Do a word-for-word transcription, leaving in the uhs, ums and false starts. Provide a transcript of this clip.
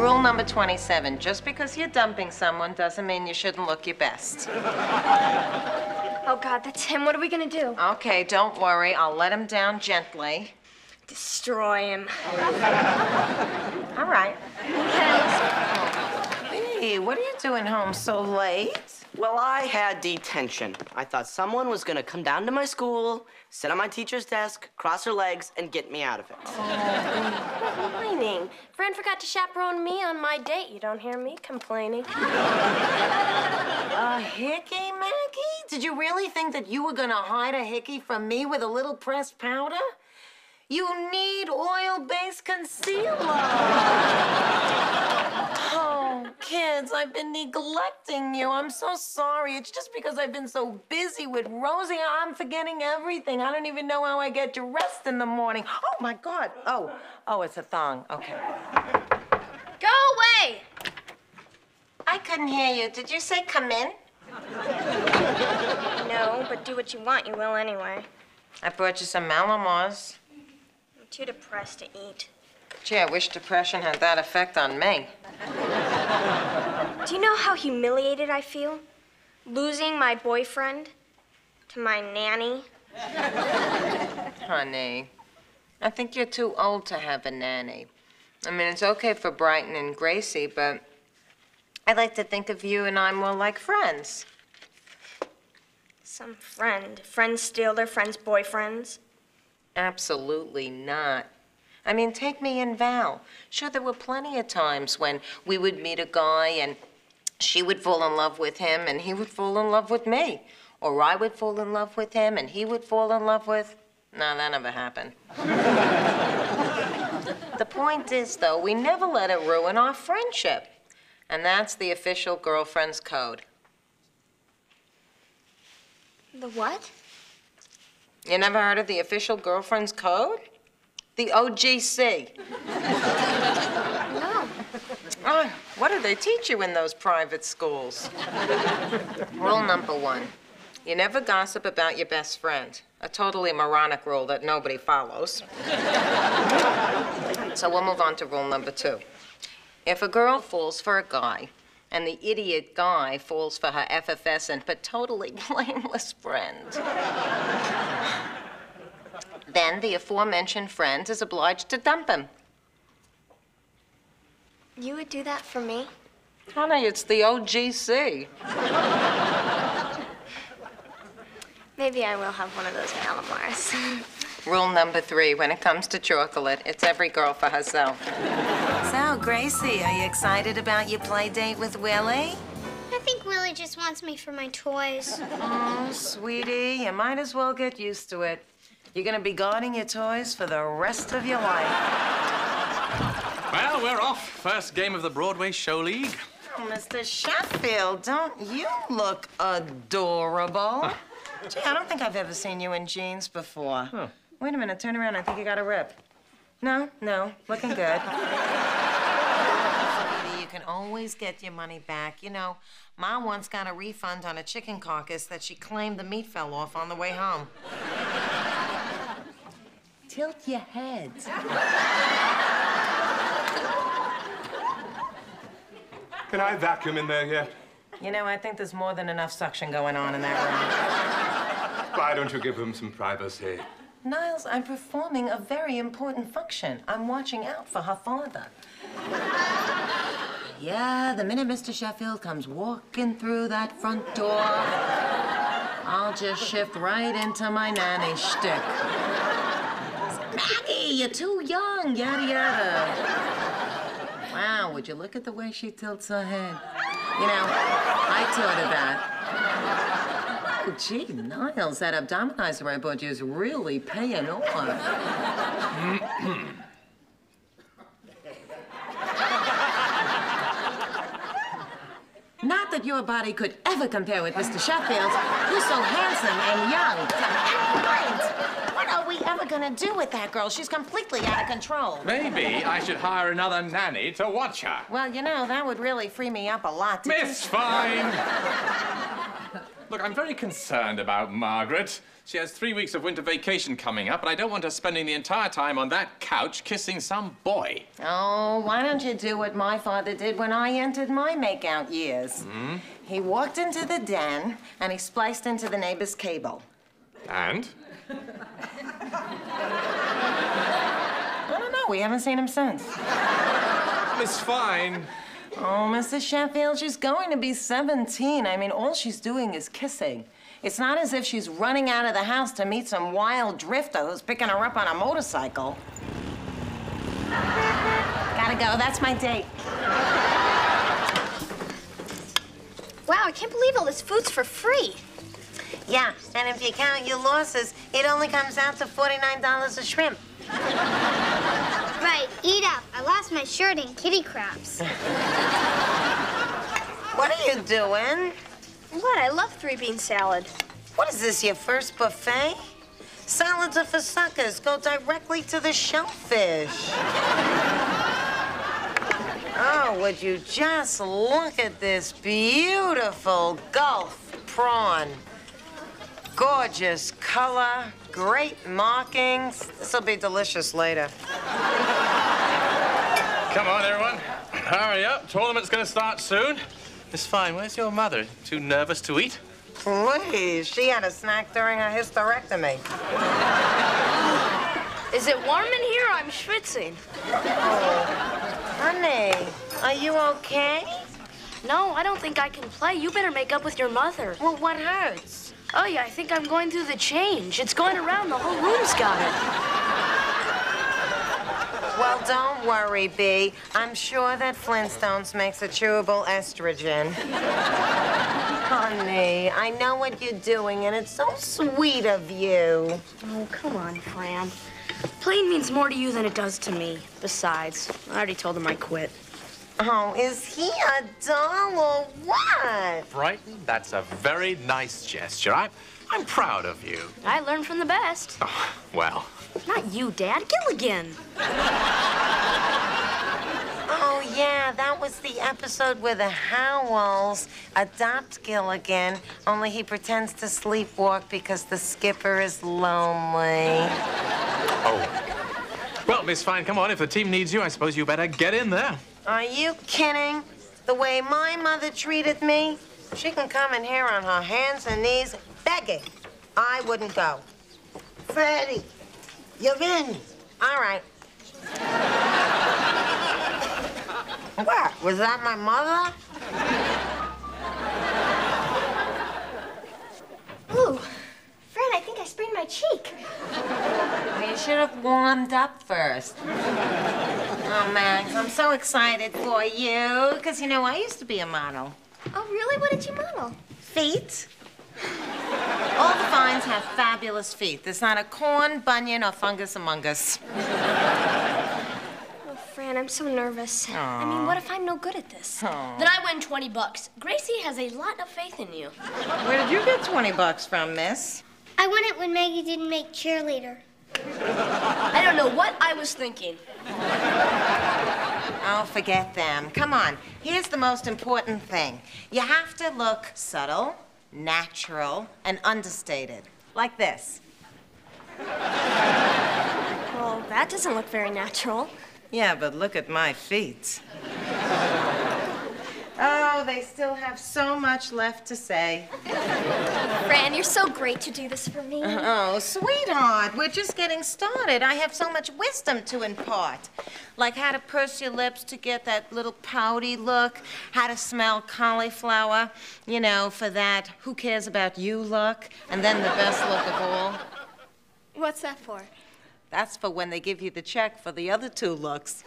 Rule number twenty-seven, just because you're dumping someone doesn't mean you shouldn't look your best. Oh, God, that's him. What are we gonna do? Okay, don't worry. I'll let him down gently. Destroy him. All right. Okay. Hey, what are you doing home so late? Well, I had detention. I thought someone was gonna come down to my school, sit on my teacher's desk, cross her legs, and get me out of it. Oh. Complaining. Fran forgot to chaperone me on my date. You don't hear me complaining. A hickey, Maggie? Did you really think that you were gonna hide a hickey from me with a little pressed powder? You need oil-based concealer. Kids, I've been neglecting you. I'm so sorry. It's just because I've been so busy with Rosie. I'm forgetting everything. I don't even know how I get dressed in the morning. Oh, my God. Oh, oh, it's a thong. Okay. Go away! I couldn't hear you. Did you say come in? No, but do what you want. You will anyway. I brought you some Malamars. I'm too depressed to eat. Gee, I wish depression had that effect on me. Do you know how humiliated I feel? Losing my boyfriend to my nanny. Honey, I think you're too old to have a nanny. I mean, it's okay for Brighton and Gracie, but I like to think of you and I more like friends. Some friend. Friends steal their friends' boyfriends? Absolutely not. I mean, take me and Val. Sure, there were plenty of times when we would meet a guy and she would fall in love with him and he would fall in love with me. Or I would fall in love with him and he would fall in love with... No, that never happened. The point is, though, we never let it ruin our friendship. And that's the official girlfriend's code. The what? You never heard of the official girlfriend's code? The O G C No. Oh, what do they teach you in those private schools? Rule number one, you never gossip about your best friend. A totally moronic rule that nobody follows. So we'll move on to rule number two. If a girl falls for a guy, and the idiot guy falls for her effervescent but totally blameless friend, then the aforementioned friend is obliged to dump him. You would do that for me? Honey, it's the O G C Maybe I will have one of those Malamars. Rule number three, when it comes to chocolate, it's every girl for herself. So, Gracie, are you excited about your play date with Willie? I think Willie just wants me for my toys. Oh, sweetie, you might as well get used to it. You're gonna be guarding your toys for the rest of your life. Well, we're off. First game of the Broadway Show League. Oh, Mister Sheffield, don't you look adorable? Huh. Gee, I don't think I've ever seen you in jeans before. Huh. Wait a minute, turn around. I think you got a rip. No, no, looking good. You can always get your money back. You know, Ma once got a refund on a chicken carcass that she claimed the meat fell off on the way home. Tilt your head. Can I vacuum in there yet? You know, I think there's more than enough suction going on in that room. Why don't you give him some privacy? Niles, I'm performing a very important function. I'm watching out for her father. Yeah, the minute Mister Sheffield comes walking through that front door, I'll just shift right into my nanny shtick. Maggie, you're too young, yada, yada. Wow, would you look at the way she tilts her head? You know, I taught her that. Oh, gee, Niles, that abdominizer I bought you is really paying off. Not that your body could ever compare with Mister Sheffield. You're so handsome and young. And What are we gonna do with that girl? She's completely out of control. Maybe I should hire another nanny to watch her. Well, you know, that would really free me up a lot. Miss Fine! Look, I'm very concerned about Margaret. She has three weeks of winter vacation coming up, and I don't want her spending the entire time on that couch kissing some boy. Oh, why don't you do what my father did when I entered my makeout years? Mm. He walked into the den, and he spliced into the neighbor's cable. And? I don't know. We haven't seen him since. Miss Fine. Oh, Missus Sheffield, she's going to be seventeen. I mean, all she's doing is kissing. It's not as if she's running out of the house to meet some wild drifter who's picking her up on a motorcycle. Gotta go, that's my date. Wow, I can't believe all this food's for free. Yeah, and if you count your losses, it only comes out to forty-nine dollars a shrimp. Right, eat up. I lost my shirt in kitty craps. What are you doing? What? I love three bean salad. What is this, your first buffet? Salads are for suckers. Go directly to the shellfish. Oh, would you just look at this beautiful Gulf prawn. Gorgeous color, great markings. This'll be delicious later. Come on, everyone. Hurry up. Tournament's gonna start soon. Miss Fine, where's your mother? Too nervous to eat? Please, she had a snack during her hysterectomy. Is it warm in here? I'm schwitzing. Oh, honey, are you okay? No, I don't think I can play. You better make up with your mother. Well, what hurts? Oh, yeah, I think I'm going through the change. It's going around. The whole room's got it. Well, don't worry, Bea. I'm sure that Flintstones makes a chewable estrogen. Honey, I know what you're doing, and it's so sweet of you. Oh, come on, Fran. Playing means more to you than it does to me. Besides, I already told him I quit. Oh, is he a doll or what? Brighton, that's a very nice gesture. I'm, I'm proud of you. I learned from the best. Oh, well. Not you, Dad. Gilligan. Oh, yeah, that was the episode where the Howells adopt Gilligan, only he pretends to sleepwalk because the skipper is lonely. Oh. Well, Miss Fine, come on. If the team needs you, I suppose you better get in there. Are you kidding? The way my mother treated me, she can come in here on her hands and knees begging. I wouldn't go. Freddie. You're in. All right. What? Was that my mother? Ooh. Fred, I think I sprained my cheek. Well, you should have warmed up first. Oh, Max, I'm so excited for you, because, you know, I used to be a model. Oh, really? What did you model? Feet. All the vines have fabulous feet. There's not a corn, bunion, or fungus among us. Oh, Fran, I'm so nervous. Aww. I mean, what if I'm no good at this? Aww. Then I win twenty bucks. Gracie has a lot of faith in you. Where did you get twenty bucks from, miss? I won it when Maggie didn't make cheerleader. I don't know what I was thinking. Oh, forget them. Come on. Here's the most important thing. You have to look subtle, natural, and understated. Like this. Well, that doesn't look very natural. Yeah, but look at my feet. Oh, they still have so much left to say. Fran, you're so great to do this for me. Oh, sweetheart, we're just getting started. I have so much wisdom to impart. Like how to purse your lips to get that little pouty look, how to smell cauliflower, you know, for that who cares about you look, and then the best look of all. What's that for? That's for when they give you the check for the other two looks.